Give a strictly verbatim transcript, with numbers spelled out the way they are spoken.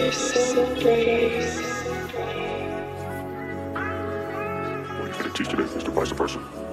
You're so brave. When you get a cheesecake, it's the vice versa.